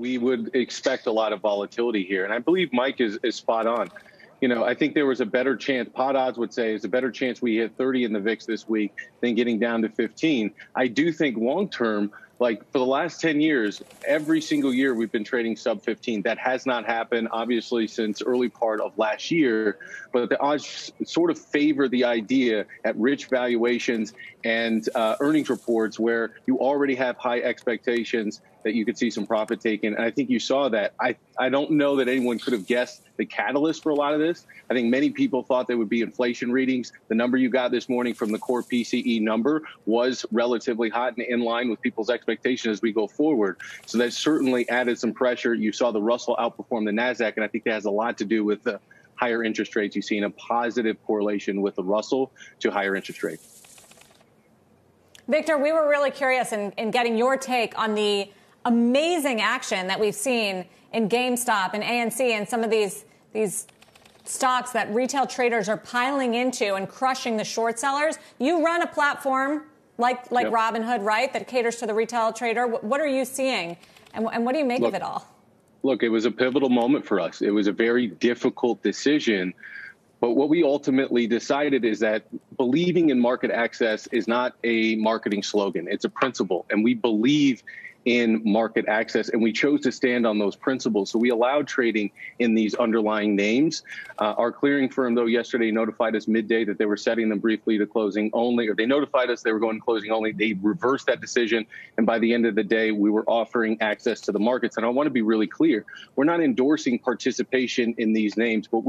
we would expect a lot of volatility here. And I believe Mike is spot on. You know, I think there was a better chance, Pod Odds would say, is a better chance we hit 30 in the VIX this week than getting down to 15. I do think long term, like for the last 10 years, every single year we've been trading sub 15. That has not happened, obviously, since early part of last year. But the odds sort of favor the idea at rich valuations and earnings reports where you already have high expectations that you could see some profit taken. And I think you saw that. I don't know that anyone could have guessed the catalyst for a lot of this. I think many people thought there would be inflation readings. The number you got this morning from the core PCE number was relatively hot and in line with people's expectations as we go forward. So that certainly added some pressure. You saw the Russell outperform the Nasdaq, and I think that has a lot to do with the higher interest rates. You've seen a positive correlation with the Russell to higher interest rates. Victor, we were really curious in getting your take on the amazing action that we've seen in GameStop and AMC and some of these stocks that retail traders are piling into and crushing the short sellers. You run a platform like yep. Robinhood, right, that caters to the retail trader. What are you seeing, and what do you make of it all? Look, it was a pivotal moment for us. It was a very difficult decision. But what we ultimately decided is that believing in market access is not a marketing slogan. It's a principle, and we believe in market access, and we chose to stand on those principles. So we allowed trading in these underlying names. Our clearing firm, though, yesterday notified us midday that they were setting them briefly to closing only, or they notified us they were going to closing only. They reversed that decision, and by the end of the day, we were offering access to the markets. And I want to be really clear. We're not endorsing participation in these names, but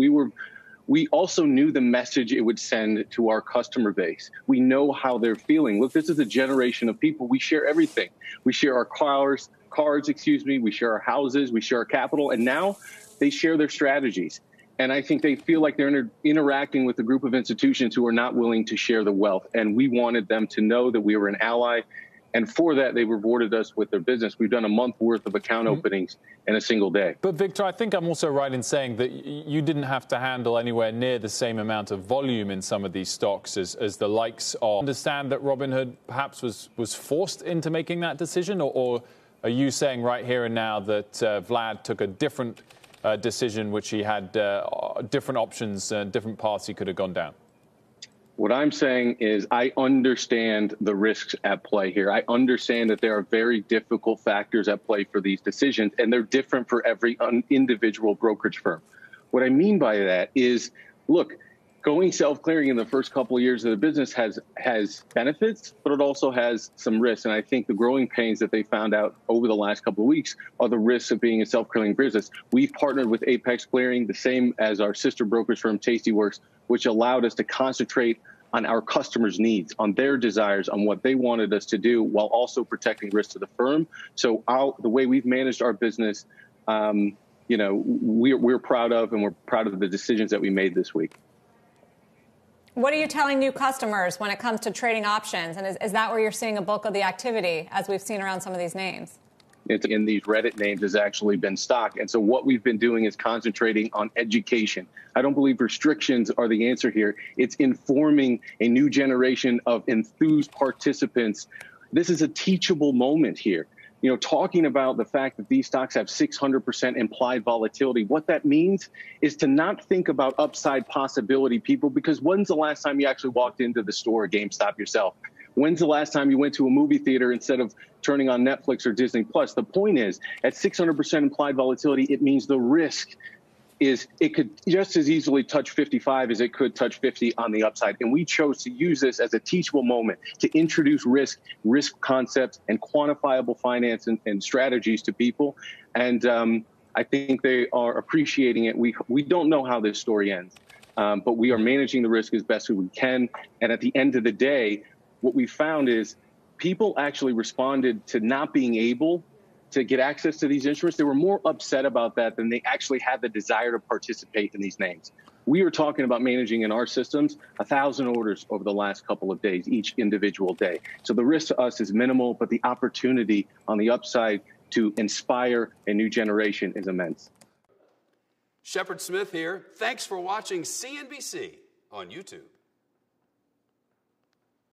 we also knew the message it would send to our customer base. We know how they're feeling. Look, this is a generation of people. We share everything. We share our cards, we share our houses, we share our capital, and now they share their strategies. And I think they feel like they're interacting with a group of institutions who are not willing to share the wealth. And we wanted them to know that we were an ally. And for that, they rewarded us with their business. We've done a month worth of account openings in a single day. But, Victor, I think I'm also right in saying that you didn't have to handle anywhere near the same amount of volume in some of these stocks as the likes of. Understand that Robinhood perhaps was forced into making that decision, or are you saying right here and now that Vlad took a different decision, which he had different options, different paths he could have gone down? What I'm saying is I understand the risks at play here. I understand that there are very difficult factors at play for these decisions, and they're different for every individual brokerage firm. What I mean by that is, look, going self-clearing in the first couple of years of the business has benefits, but it also has some risks. And I think the growing pains that they found out over the last couple of weeks are the risks of being a self-clearing business. We've partnered with Apex Clearing, the same as our sister brokerage firm, Tastyworks, which allowed us to concentrate on our customers' needs, on their desires, on what they wanted us to do, while also protecting risk to the firm. So the way we've managed our business, you know, we're proud of, and we're proud of the decisions that we made this week. What are you telling new customers when it comes to trading options? And is that where you're seeing a bulk of the activity, as we've seen around some of these names? It's in these Reddit names has actually been stock. And so what we've been doing is concentrating on education. I don't believe restrictions are the answer here. It's informing a new generation of enthused participants. This is a teachable moment here. You know, talking about the fact that these stocks have 600% implied volatility, what that means is to not think about upside possibility, people, because when's the last time you actually walked into the store or GameStop yourself? When's the last time you went to a movie theater instead of turning on Netflix or Disney Plus? The point is, at 600% implied volatility, it means the risk is it could just as easily touch 55 as it could touch 50 on the upside. And we chose to use this as a teachable moment to introduce risk concepts, and quantifiable finance and strategies to people. And I think they are appreciating it. We don't know how this story ends, but we are managing the risk as best we can. And at the end of the day, what we found is people actually responded to not being able to get access to these instruments. They were more upset about that than they actually had the desire to participate in these names. We are talking about managing in our systems 1,000 orders over the last couple of days, each individual day. So the risk to us is minimal, but the opportunity on the upside to inspire a new generation is immense. Shepard Smith here. Thanks for watching CNBC on YouTube.